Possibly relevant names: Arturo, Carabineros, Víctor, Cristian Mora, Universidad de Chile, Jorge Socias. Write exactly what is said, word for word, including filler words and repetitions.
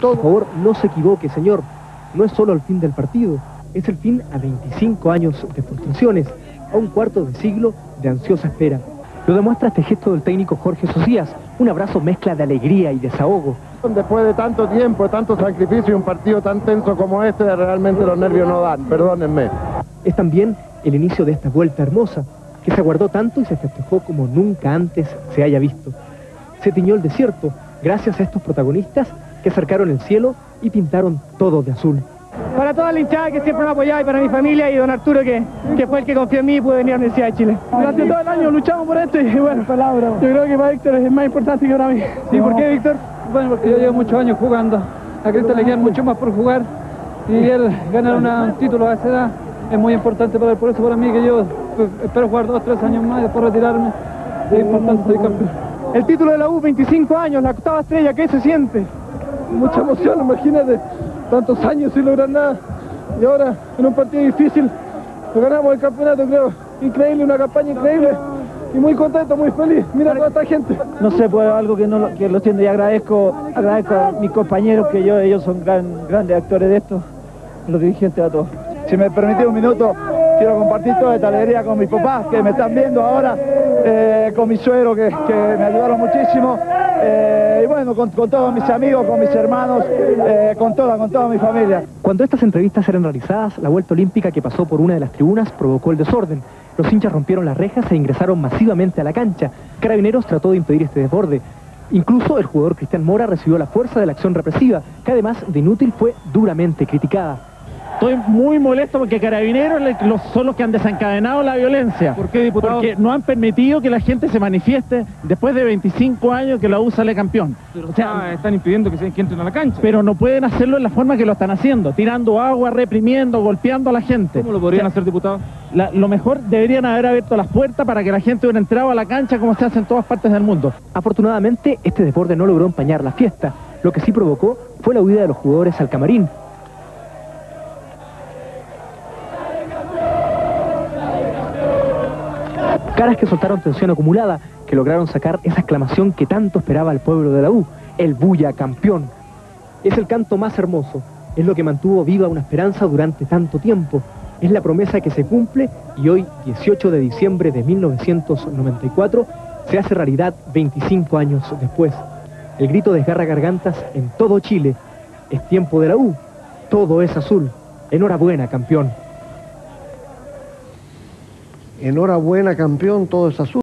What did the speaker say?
Por favor, no se equivoque, señor. No es solo el fin del partido, es el fin a veinticinco años de frustraciones, a un cuarto de siglo de ansiosa espera. Lo demuestra este gesto del técnico Jorge Socias, un abrazo mezcla de alegría y desahogo. Después de tanto tiempo, tanto sacrificio y un partido tan tenso como este, realmente los nervios no dan, perdónenme. Es también el inicio de esta vuelta hermosa, que se aguardó tanto y se festejó como nunca antes se haya visto. Se tiñó el desierto gracias a estos protagonistas que acercaron el cielo y pintaron todo de azul. Para toda la hinchada que siempre me ha apoyado y para mi familia y don Arturo que, que fue el que confió en mí y pude venir a la Universidad de Chile. Durante todo el año luchamos por esto y bueno, yo creo que para Víctor es más importante que para mí. ¿Y por qué, Víctor? Bueno, porque yo llevo muchos años jugando, a Cristian le quedan mucho más por jugar y él ganar una, un título a esa edad es muy importante para él, por eso para mí que yo espero jugar dos, tres años más y después retirarme, es importante ser campeón. El título de la U, veinticinco años, la octava estrella, ¿qué se siente? Mucha emoción, imagínate, tantos años sin lograr nada y ahora en un partido difícil ganamos el campeonato, creo, increíble, una campaña increíble y muy contento, muy feliz, mira toda esta gente. No sé, pues algo que no que lo siento y agradezco, agradezco a mis compañeros que yo, ellos son gran, grandes actores de esto, los dirigentes a todos. Si me permitís un minuto, quiero compartir toda esta alegría con mis papás que me están viendo ahora, eh, con mi suegro que, que me ayudaron muchísimo. Eh, y bueno, con, con todos mis amigos, con mis hermanos, eh, con toda, con toda mi familia. Cuando estas entrevistas eran realizadas, la vuelta olímpica que pasó por una de las tribunas provocó el desorden. Los hinchas rompieron las rejas e ingresaron masivamente a la cancha. Carabineros trató de impedir este desborde. Incluso el jugador Cristian Mora recibió la fuerza de la acción represiva, que además de inútil fue duramente criticada. Estoy muy molesto porque Carabineros son los que han desencadenado la violencia. ¿Por qué, diputado? Porque no han permitido que la gente se manifieste después de veinticinco años que la U sale campeón. Pero, o sea, están impidiendo que, que entren a la cancha. Pero no pueden hacerlo en la forma que lo están haciendo, tirando agua, reprimiendo, golpeando a la gente. ¿Cómo lo podrían o sea, hacer, diputado? La, lo mejor, deberían haber abierto las puertas para que la gente hubiera entrado a la cancha como se hace en todas partes del mundo. Afortunadamente, este desborde no logró empañar la fiesta. Lo que sí provocó fue la huida de los jugadores al camarín. Caras que soltaron tensión acumulada, que lograron sacar esa exclamación que tanto esperaba el pueblo de la U, el bulla campeón. Es el canto más hermoso, es lo que mantuvo viva una esperanza durante tanto tiempo, es la promesa que se cumple y hoy, dieciocho de diciembre de mil novecientos noventa y cuatro, se hace realidad veinticinco años después. El grito desgarra gargantas en todo Chile, es tiempo de la U, todo es azul, enhorabuena campeón. Enhorabuena, campeón, todo es azul.